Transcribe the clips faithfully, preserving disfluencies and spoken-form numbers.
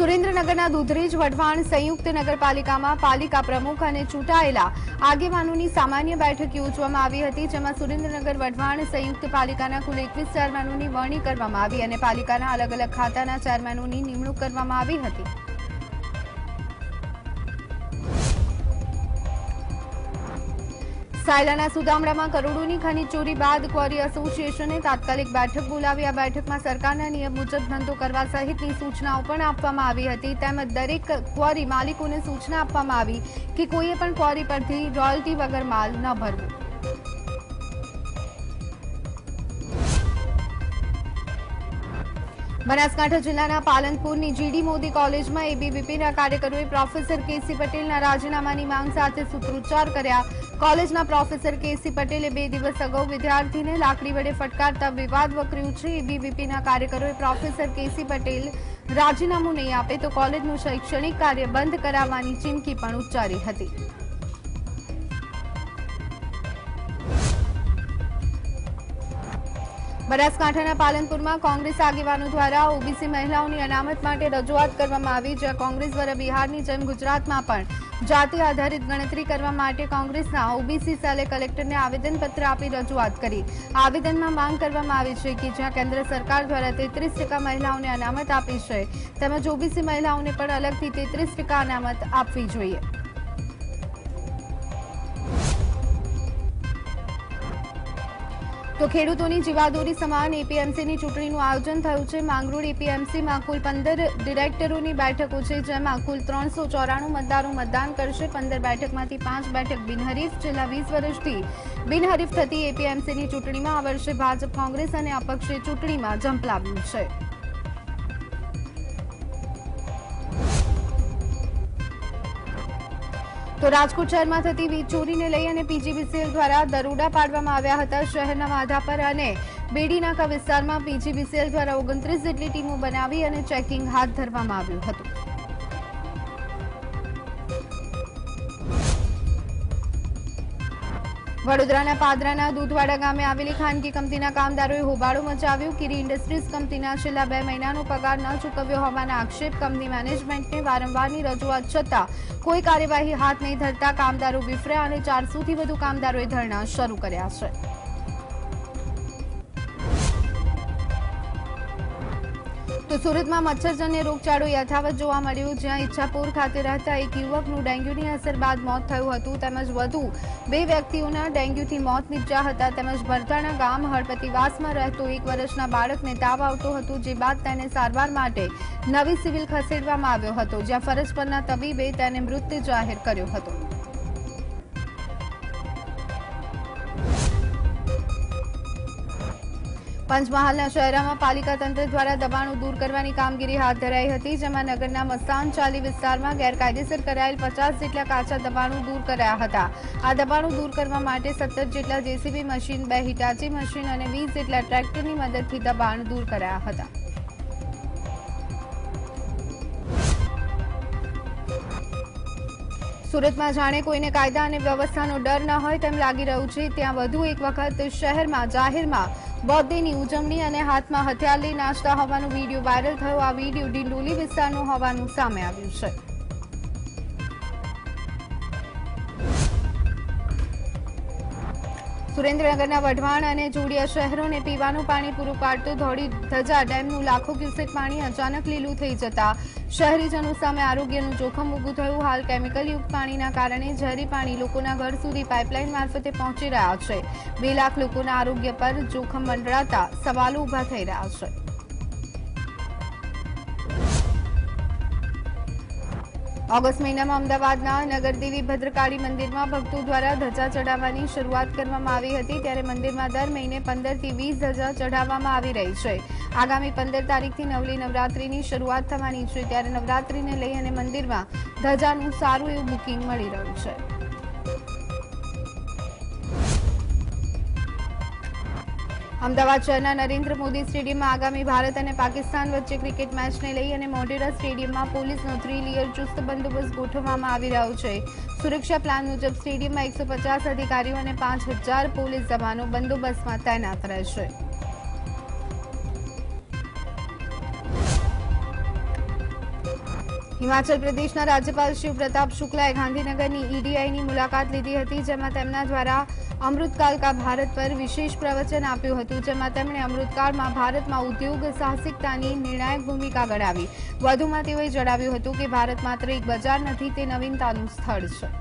સુરેન્દ્રનગરના દુધરેજ વઢવાણ સંયુક્ત નગરપાલિકામાં પાલિકા પ્રમુખ અને ચૂંટાયેલા આગેવાનોની સામાન્ય બેઠક યોજવામાં આવી હતી, જેમાં સુરેન્દ્રનગર વઢવાણ સંયુક્ત પાલિકાના કુલ એકવીસ ચેરમેનોની વરણી કરવામાં આવી અને પાલિકાના અલગ અલગ ખાતાના ચેરમેનોની નિમણૂક કરવામાં આવી હતી. સાયલાના સુદામડામાં કરોડોની ખનીજ ચોરી બાદ ક્વોરી એસોસિએશને તાત્કાલિક બેઠક બોલાવી. આ બેઠકમાં સરકારના નિયમ મુજબ ધંધો કરવા સહિતની સૂચનાઓ પણ આપવામાં આવી હતી. તેમજ દરેક ક્વોરી માલિકોને સૂચના આપવામાં આવી કે કોઈએ પણ ક્વોરી પરથી રોયલ્ટી વગર માલ ન ભરવો. બનાસકાંઠા જિલ્લાના પાલનપુરની જીડી મોદી કોલેજમાં એબીવીપીના કાર્યકરોએ પ્રોફેસર કેસી પટેલના રાજીનામાની માંગ સાથે સૂત્રોચ્ચાર કર્યા. કોલેજના પ્રોફેસર કેસી પટેલે બે દિવસ અગાઉ વિદ્યાર્થીને લાકડી વડે ફટકારતા વિવાદ વકર્યું છે. એબીવીપીના કાર્યકરોએ પ્રોફેસર કેસી પટેલ રાજીનામું નહીં આપે તો કોલેજનું શૈક્ષણિક કાર્ય બંધ કરાવવાની ચીમકી પણ ઉચ્ચારી હતી. બનાસકાંઠાના પાલનપુરમાં કોંગ્રેસ આગેવાનો દ્વારા ઓબીસી મહિલાઓની અનામત માટે રજૂઆત કરવામાં આવી, જ્યાં કોંગ્રેસ દ્વારા બિહારની જેમ ગુજરાતમાં પણ જાતિ આધારિત ગણતરી કરવા માટે કોંગ્રેસના ઓબીસી સેલે કલેક્ટરને આવેદનપત્ર આપી રજૂઆત કરી. આવેદનમાં માંગ કરવામાં આવી છે કે જ્યાં કેન્દ્ર સરકાર દ્વારા તેત્રીસ ટકા મહિલાઓને અનામત આપી છે, તેમજ ઓબીસી મહિલાઓને પણ અલગથી તેત્રીસ ટકા અનામત આપવી જોઈએ. તો ખેડૂતોની જીવાદોરી સમાન એપીએમસીની ચૂંટણીનું આયોજન થયું છે. માંગરોળ એપીએમસીમાં કુલ પંદર ડિરેક્ટરોની બેઠકો છે, જેમાં કુલ ત્રણસો ચોરાણું મતદારો મતદાન કરશે. પંદર બેઠકમાંથી પાંચ બેઠક બિનહરીફ. છેલ્લા વીસ વર્ષથી બિનહરીફ થતી એપીએમસીની ચૂંટણીમાં આ વર્ષે ભાજપ, કોંગ્રેસ અને અપક્ષે ચૂંટણીમાં ઝંપલાવ્યું છે. તો રાજકોટ શહેરમાં થતી વીજ ચોરીને લઈ અને પીજીવીસીએલ દ્વારા દરોડા પાડવામાં આવ્યા હતા. શહેરના માધાપર અને બેડીનાકા વિસ્તારમાં પીજીવીસીએલ દ્વારા ઓગણત્રીસ જેટલી ટીમો બનાવી અને ચેકિંગ હાથ ધરવામાં આવ્યું હતું. વડોદરાના પાદરાના દૂધવાડા ગામે આવેલી ખાનગી કંપનીના કામદારોએ હોબાળો મચાવ્યો. કિરી ઇન્ડસ્ટ્રીઝ કંપનીના છેલ્લા બે મહિનાનો પગાર ન ચૂકવ્યો હોવાના આક્ષેપ. કંપની મેનેજમેન્ટને વારંવારની રજૂઆત છતાં કોઈ કાર્યવાહી હાથ નહીં ધરતા કામદારો વિફર્યા અને ચારસોથી વધુ કામદારોએ ધરણા શરૂ કર્યા છે. તો સુરતમાં મચ્છરજન્ય રોગચાળો યથાવત જોવા મળ્યો, જ્યાં ઈચ્છાપોર ખાતે રહેતા એક યુવકનું ડેન્ગ્યુની અસર બાદ મોત થયું હતું. તેમજ વધુ બે વ્યક્તિઓના ડેન્ગ્યુથી મોત નીપજ્યા હતા. તેમજ ભરતાણા ગામ હળપતિવાસમાં રહેતો એક વર્ષના બાળકને તાવ આવતો હતો, જે બાદ તેને સારવાર માટે નવી સિવિલ ખસેડવામાં આવ્યો હતો, જ્યાં ફરજ પરના તબીબે તેને મૃત જાહેર કર્યો હતો. પંચમહાલના શહેરામાં પાલિકા તંત્ર દ્વારા દબાણો દૂર કરવાની કામગીરી હાથ ધરાઈ હતી, જેમાં નગરના મસ્તાન ચાલી વિસ્તારમાં ગેરકાયદેસર કરાયેલ પચાસ જેટલા કાચા દબાણો દૂર કરાયા હતા. આ દબાણો દૂર કરવા માટે સત્તર જેટલા જેસીબી મશીન, બે હિટાચી મશીન અને વીસ જેટલા ટ્રેક્ટરની મદદથી દબાણ દૂર કરાયા હતા. સુરતમાં જાણે કોઈને કાયદા અને વ્યવસ્થાનો ડર ન હોય તેમ લાગી રહ્યું છે. ત્યાં વધુ એક વખત શહેરમાં જાહેરમાં બર્થડેની ઉજવણી અને હાથમાં હથિયાર લઈ નાચતા હોવાનો વિડીયો વાયરલ થયો. આ વિડીયો ડિંડોલી વિસ્તારનો હોવાનું સામે આવ્યું છે. સુરેન્દ્રનગરના વઢવાણ અને જોડિયા શહેરોને પીવાનું પાણી પૂરું પાડતો ધોળી ધજા ડેમનું લાખો ક્યુસેક પાણી અચાનક લીલું થઈ જતા શહેરીજનો સામે આરોગ્યનું જોખમ ઊભું થયું. હાલ કેમિકલયુક્ત પાણીના કારણે ઝેરી પાણી લોકોના ઘર સુધી પાઇપલાઇન મારફતે પહોંચી રહ્યા છે. બે લાખ લોકોના આરોગ્ય પર જોખમ મંડરાતા સવાલો ઊભા થઈ રહ્યા છે. ઓગસ્ટ મહિનામાં અમદાવાદના નગરદેવી ભદ્રકાળી મંદિરમાં ભક્તો દ્વારા ધજા ચઢાવવાની શરૂઆત કરવામાં આવી હતી, ત્યારે મંદિરમાં દર મહિને પંદરથી વીસ ધજા ચઢાવવામાં આવી રહી છે. આગામી પંદર તારીખથી નવલી નવરાત્રીની શરૂઆત થવાની છે, ત્યારે નવરાત્રીને લઈ અને મંદિરમાં ધજાનું સારું એવું બુકિંગ મળી રહ્યું છે. અમદાવાદ શહેરના નરેન્દ્ર મોદી સ્ટેડિયમમાં આગામી ભારત અને પાકિસ્તાન વચ્ચે ક્રિકેટ મેચને લઈ અને મોઢેરા સ્ટેડિયમમાં પોલીસનો થ્રી લેયર ચુસ્ત બંદોબસ્ત ગોઠવવામાં આવી રહ્યો છે. સુરક્ષા પ્લાન મુજબ સ્ટેડિયમમાં એકસો પચાસ અધિકારીઓ અને પાંચ હજાર પોલીસ જવાનો બંદોબસ્તમાં તૈનાત રહેશે. हिमाचल प्रदेश राज्यपाल शिव प्रताप शुक्लाए गांधीनगर की ईडीआई की मुलाकात लीधी हती, जेमां तेमना द्वारा अमृतकाल का भारत पर विशेष प्रवचन आप्युं हतुं, जेमां तेमणे अमृतकाल में भारत में उद्योग साहसिकता की निर्णायक भूमिका गणावी। वधुमां तेओए जणाव्युं हतुं के भारत मात्र एक बजार नथी, ते नवीनतानुं स्थळ छे।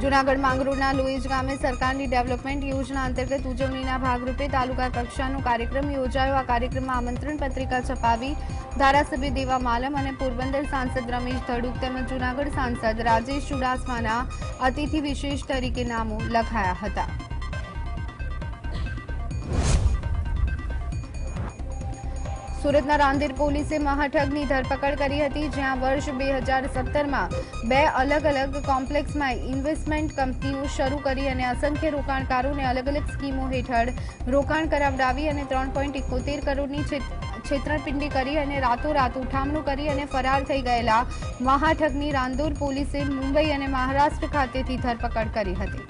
जूनागढ़ मांगरोळना लोईज गामे सरकारनी डेवलपमेंट योजना अंतर्गत उजवणीना भागरूपे तालुका कक्षानो कार्यक्रम योजायो। आ कार्यक्रममां आमंत्रण पत्रिका छपावी धारासभ्य देवा मालम अने पोरबंदर सांसद रमेश धडूक તેમજ જૂનાગઢ सांसद राजेश चुडासमाना अतिथि विशेष तरीके नामों लखाया हता। सूरतना रांदेर पोलीसे महाठगनी धरपकड़ करी हती, ज्यां वर्ष दो हज़ार सत्रह में बे अलग अलग कॉम्प्लेक्स में इन्वेस्टमेंट कंपनीओ शरू करी अने असंख्य रोकाणकारोने अलग अलग स्कीमों हेठळ रोकाण करावडावी अने तीन पॉइंट इकहत्तर करोड़नी छेतरपिंडी करी अने रातोरात उठामणुं करी अने फरार थई गयेला महाठगनी रांदोर पोलीसे मुंबई अने महाराष्ट्र खातेथी धरपकड़ करी हती।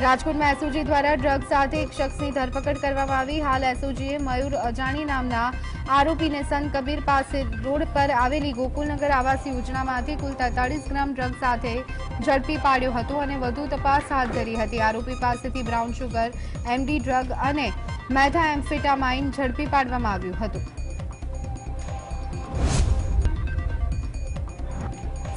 राजकोट में एसओजी द्वारा ड्रग साथ एक शख्स की धरपकड़ करवामां आवी। हाल एसओजीए मयूर अजाणी नामना आरोपी ने संत कबीर पास रोड पर आवेली गोकुलनगर आवास योजना में कुल तैंतालीस ग्राम ड्रग साथ झड़पी पाड्यो हतो अने वधु तपास हाथ धरी हती। आरोपी पासेथी ब्राउन शुगर एमडी ड्रग अने मेथाएम्फेटामाइन झड़पी पाडवामां आव्युं हतुं।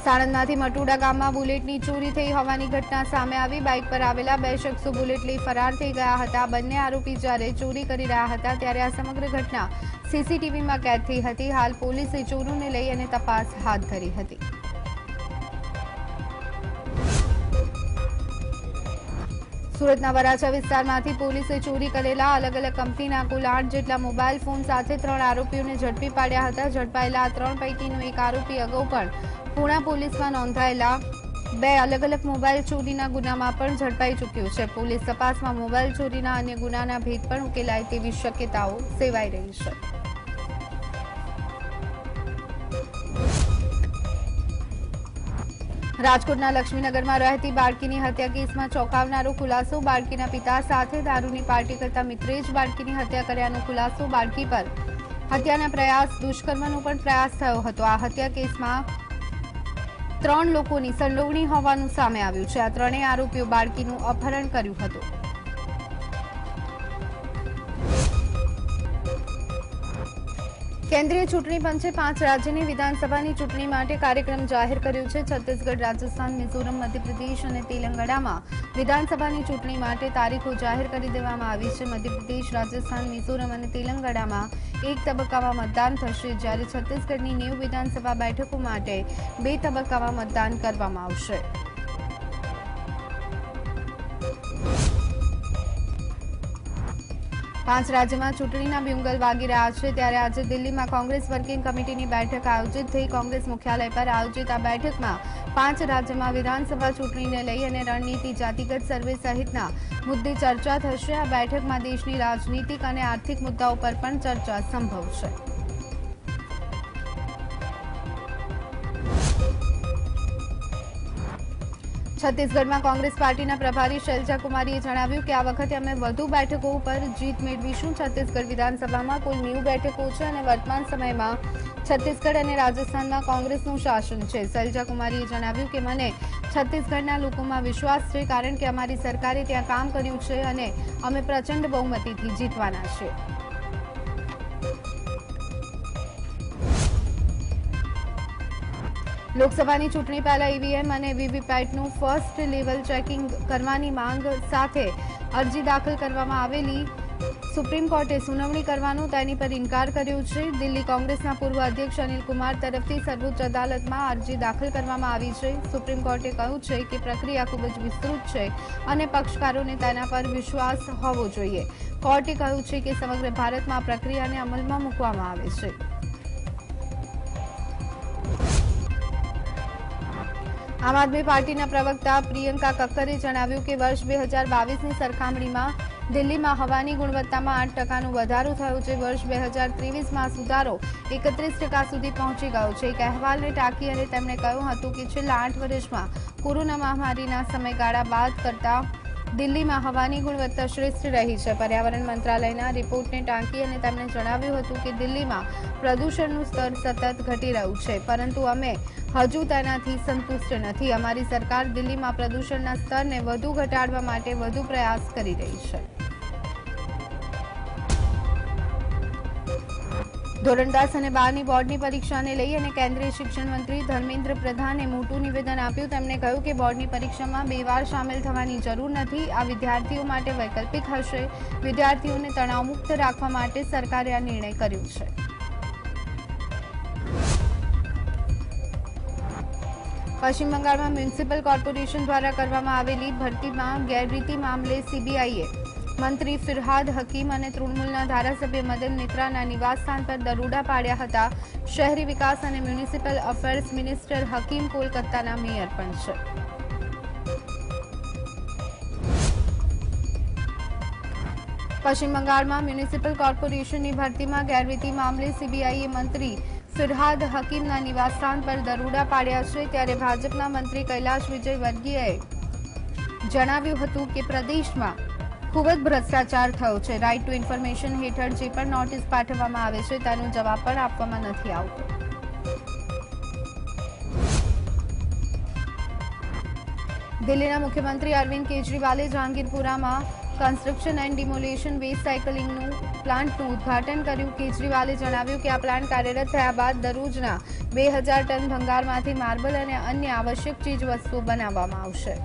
સાણંદમાંથી મટુડા ગામમાં બુલેટની ચોરી થઈ હોવાની ઘટના સામે આવી। બાઇક પર આવેલા બે શખ્સો બુલેટ લઈ ફરાર થઈ ગયા હતા। બંને આરોપી જ્યારે ચોરી કરી રહ્યા હતા ત્યારે આ સમગ્ર ઘટના સીસીટીવીમાં કેદ થઈ હતી। હાલ પોલીસે ચોરોને લઈ અને તપાસ હાથ ધરી હતી। સુરતના વરાછા વિસ્તારમાંથી પોલીસે ચોરી કરેલા અલગ અલગ કંપનીના કુલ આઠ જેટલા મોબાઈલ ફોન સાથે ત્રણ આરોપીઓને ઝડપી પાડ્યા હતા। ઝડપાયેલા ત્રણ પૈકીનો એક આરોપી અગાઉ પણ પૂણા પોલીસમાં નોંધાયેલા બે અલગ અલગ મોબાઈલ ચોરીના ગુનામાં પણ ઝડપાઈ ચૂક્યો છે। પોલીસ તપાસમાં મોબાઈલ ચોરીના અન્ય ગુનાના ભેદ પણ ઉકેલાય તેવી શક્યતાઓ સેવાઈ રહી છે। राजकोटना लक्ष्मीनगर में रहती बाळकीनी हत्या केस में चौंकावनारो खुलासो। बाळकीना पिता साथे दारूनी पार्टी करता मित्रे ज बाळकीनी हत्या कर्यानो खुलासो। बाळकी पर हत्याना प्रयास दुष्कर्मनो पण प्रयास थयो हतो। आ हत्या केस में त्रण लोकोनी संडोवणी होवानुं सामे आव्युं छे। आ त्रणेय आरोपीओ बाळकीनुं अपहरण कर्युं हतुं। केन्द्रीय चूंटणी पंचे पांच राज्यनी विधानसभानी चूंटणी माटे कार्यक्रम जाहिर कर्यो छे। छत्तीसगढ़ राजस्थान मिजोरम मध्यप्रदेश अने तेलंगाणामां विधानसभानी चूंटणी माटे तारीखो जाहिर करी देवामां आवी छे। मध्यप्रदेश राजस्थान मिजोरम अने तेलंगाणामां एक तबक्कामां मतदान थशे, ज्यारे छत्तीसगढ़नी નેવું विधानसभा बेठको माटे बे तबक्कामां मतदान करवामां आवशे। પાંચ રાજ્યમાં ચૂંટણીના બ્યુંગલ વાગી રહ્યા છે ત્યારે આજે દિલ્હીમાં કોંગ્રેસ વર્કિંગ કમિટીની બેઠક આયોજિત થઈ। કોંગ્રેસ મુખ્યાલય પર આયોજિત આ બેઠકમાં પાંચ રાજ્યમાં વિધાનસભા ચૂંટણીને લઈ અને રણનીતિ, જાતિગત સર્વે સહિતના મુદ્દે ચર્ચા થશે। આ બેઠકમાં દેશની રાજનીતિક અને આર્થિક મુદ્દાઓ પર પણ ચર્ચા સંભવ છે। छत्तीसगढ़ में कांग्रेस पार्टी प्रभारी शैलजा कुमारी जणाव्युं के आ वखते अमे वधु बैठकों पर जीत मेळवीशुं। छत्तीसगढ़ विधानसभा में कुल નેવું बैठकों छे अने वर्तमान समय में छत्तीसगढ़ अने राजस्थान में कांग्रेसनुं शासन छे। शैलजा कुमारीए जणाव्युं के मने छत्तीसगढ़ना लोकोमां विश्वास छे, कारण के अमारी सरकारे त्यां काम कर्युं छे अने अमे प्रचंड बहुमतीथी जीतवाना छे। લોકસભાની ચૂંટણી પહેલા ઈવીએમ અને વીવીપેટનું ફર્સ્ટ લેવલ ચેકિંગ કરવાની માંગ સાથે અરજી દાખલ કરવામાં આવેલી સુપ્રીમ કોર્ટે સુનાવણી કરવાનો તેની પર ઇનકાર કર્યો છે। દિલ્હી કોંગ્રેસના પૂર્વ અધ્યક્ષ અનિલ કુમાર તરફથી સર્વોચ્ચ અદાલતમાં અરજી દાખલ કરવામાં આવી છે। સુપ્રીમ કોર્ટે કહ્યું છે કે પ્રક્રિયા ખૂબ જ વિસ્તૃત છે અને પક્ષકારોને તેના પર વિશ્વાસ હોવો જોઈએ। કોર્ટે કહ્યું છે કે સમગ્ર ભારતમાં પ્રક્રિયાને અમલમાં મૂકવામાં આવે છે। आम आदमी पार्टी प्रवक्ता प्रियंका कक्करे जणाव्युं के वर्ष दो हज़ार बाईस ની સરખામણીમાં દિલ્હીમાં હવાની ગુણવત્તામાં આઠ ટકાનો વધારો થયો છે। વર્ષ બે હજાર ત્રેવીસ માં સુધારો એકત્રીસ ટકા સુધી પહોંચી ગયો છે। એક અહેવાલને ટાંકી અને તેમણે કહ્યું હતું કે છેલ્લા આઠ વર્ષમાં કોરોના મહામારીના સમયગાળા બાદ કરતાં दिल्ली में हवानी गुणवत्ता श्रेष्ठ रही है। पर्यावरण मंत्रालयना रिपोर्ट ने टांकी અને તેમણે જણાવ્યું હતું કે દિલ્હીમાં પ્રદૂષણનું સ્તર સતત ઘટી રહ્યું છે, પરંતુ અમે હજુ તેનાથી સંતુષ્ટ નથી। અમારી સરકાર દિલ્હીમાં પ્રદૂષણના સ્તરને વધુ ઘટાડવા માટે વધુ પ્રયાસ કરી રહી છે। ધોરણ દસ અને બારની બોર્ડની પરીક્ષાને લઈ અને કેન્દ્રીય શિક્ષણ મંત્રી ધર્મેન્દ્ર પ્રધાને મોટું નિવેદન આપ્યું। તેમણે કહ્યું કે બોર્ડની પરીક્ષામાં બે વાર સામેલ થવાની જરૂર નથી। આ વિદ્યાર્થીઓ માટે વૈકલ્પિક હશે। વિદ્યાર્થીઓને તણાવમુક્ત રાખવા માટે સરકારે આ નિર્ણય કર્યો છે। पश्चिम बंगाल में म्यूनिसिपल कॉर्पोरेशन द्वारा करवामां आवेली भर्ती में गैररीति मामले सीबीआईए मंत्री फिरहाद हकीम और तृणमूलना धारासभ्य मदन मित्राना निवासस्थान पर दरोड़ा पाड्या हता। शहरी विकास और म्यूनिसिपल अफेर्स मिनिस्टर हकीम कोलकाताना मेयर पण छे। पश्चिम बंगाल में म्यूनिसिपल कॉर्पोरेशन की भर्ती में गैररीति मामले सीबीआईए मंत्री फिरहाद हकीम निवासस्थान पर दरोड़ा पाड्या छे। त्यारे भाजपा मंत्री कैलाश विजयवर्गीय जणाव्युं हतुं के प्रदेश में खूब ज भ्रष्टाचार थयो छे। राइट टू इन्फॉर्मेशन हेठळ जे पण नोटिस पाठववामां आवे छे तेनो जवाब पण आपवामां नथी आवतो। दिल्लीना मुख्यमंत्री अरविंद केजरीवाले जहांगीरपुरा में construction and demolition waste cycling plant उद्घाटन कर्यु। केजरीवाले जणाव्युं के आ प्लांट कार्यरत थया बाद दररोजना दो हज़ार टन भंगारमांथी मार्बल अने अन्य आवश्यक चीजवस्तुओ बनाववामां आवशे।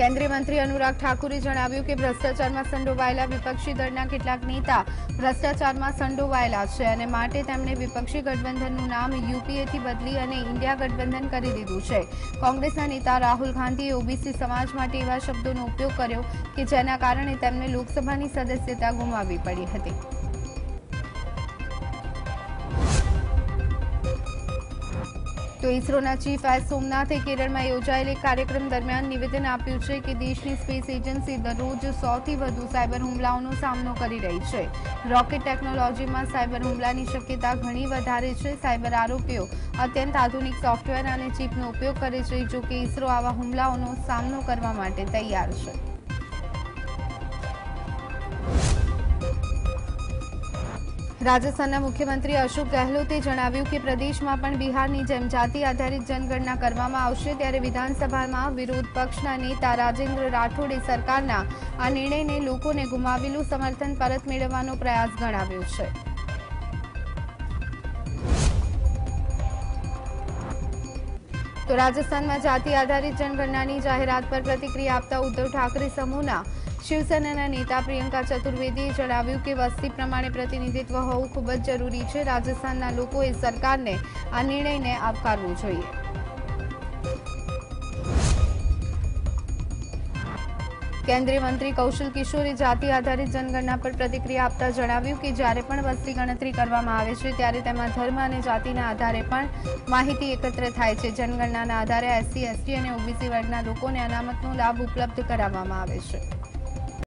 केंद्रीय मंत्री अनुराग ठाकुरे जणाव्युं के भ्रष्टाचार में संडोवायेला विपक्षी दलना केटलाक नेता भ्रष्टाचार में संडोवायेला छे अने माटे तेमणे विपक्षी गठबंधननुं नाम यूपीए थी बदली अने इंडिया गठबंधन करी दीधुं छे। कांग्रेसना नेता राहुल गांधीए ओबीसी समाज माटे एवा शब्दोनो उपयोग कर्यो के जेना कारणे तेमणे लोकसभानी सदस्यता गुमावी पड़ी हती। तो इसरोना चीफ एस सोमनाथे केरल में योजायेल कार्यक्रम दरमियान निवेदन आप्युं छे के देश की स्पेस एजेंसी दररोज सौ थी वधु साइबर हुमलाओनो सामनो करी रही छे। रॉकेट टेक्नोलॉजी में साइबर हुमलानी शक्यता घणी वधारे छे। साइबर आरोपीओ अत्यंत आधुनिक सॉफ्टवेर अने चीपनो उपयोग करे छे। जो कि इसरो आवा हुमलाओनो सामनो करवा माटे तैयार छे। राजस्थान मुख्यमंत्री अशोक गहलोते जणाव्युं के प्रदेश में पण बिहारनी जेम जाति आधारित जनगणना करवामां आवशे। त्यारे विधानसभा में विरोध पक्षना नेता राजेंद्र राठौड़े सरकारना आ निर्णयने लोकोने गुमावेलुं समर्थन परत मेळववानो प्रयास गणाव्यो छे। तो राजस्थान में जाति आधारित जनगणनानी जाहेरात पर प्रतिक्रिया आपता उद्धव ठाकरे समूहना शिवसेना नेता प्रियंका चतुर्वेदीए जणाव्युं के वस्ती प्रमाणे प्रतिनिधित्व होवुं खूब ज जरूरी छे। राजस्थानना लोकोए सरकारने आ निर्णयने आवकारवो जोईए। केंद्रीय मंत्री कौशल किशोरे जाति आधारित जनगणना पर प्रतिक्रिया आपता जणाव्युं के ज्यारे पण वस्ती गणतरी करवामां आवे छे त्यारे तेमां धर्म अने जातिना आधारे पण माहिती एकत्र थाय छे। जनगणनाना आधारे एससी एसटी अने ओबीसी वर्गना लोकोने अनामतनो लाभ उपलब्ध कराववामां आवे छे।